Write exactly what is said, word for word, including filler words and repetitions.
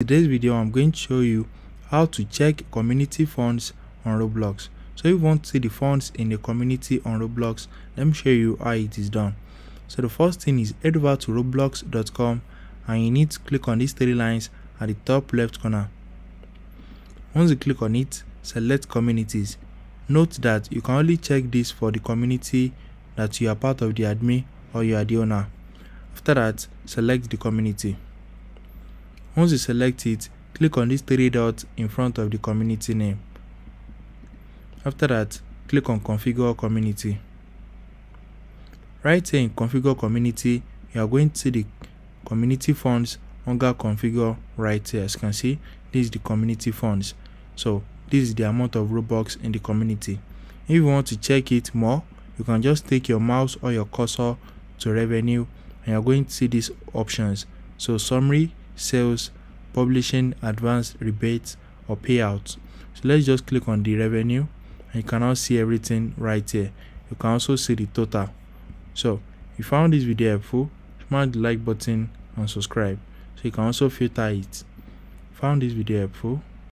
In today's video, I'm going to show you how to check community funds on Roblox. So if you want to see the funds in the community on Roblox, let me show you how it is done. So the first thing is head over to roblox dot com and you need to click on these three lines at the top left corner. Once you click on it, select communities. Note that you can only check this for the community that you are part of the admin or you are the owner. After that, select the community. Once you select it, click on these three dots in front of the community name. After that, click on Configure Community. Right here in Configure Community, you are going to see the community funds under Configure right here. As you can see, this is the community funds. So this is the amount of Robux in the community. If you want to check it more, you can just take your mouse or your cursor to revenue and you are going to see these options. So summary, sales, publishing, advance, rebates, or payouts. So let's just click on the revenue and you can now see everything right here. You can also see the total. So if you found this video helpful, smash the like button and subscribe so you can also filter it. Found this video helpful?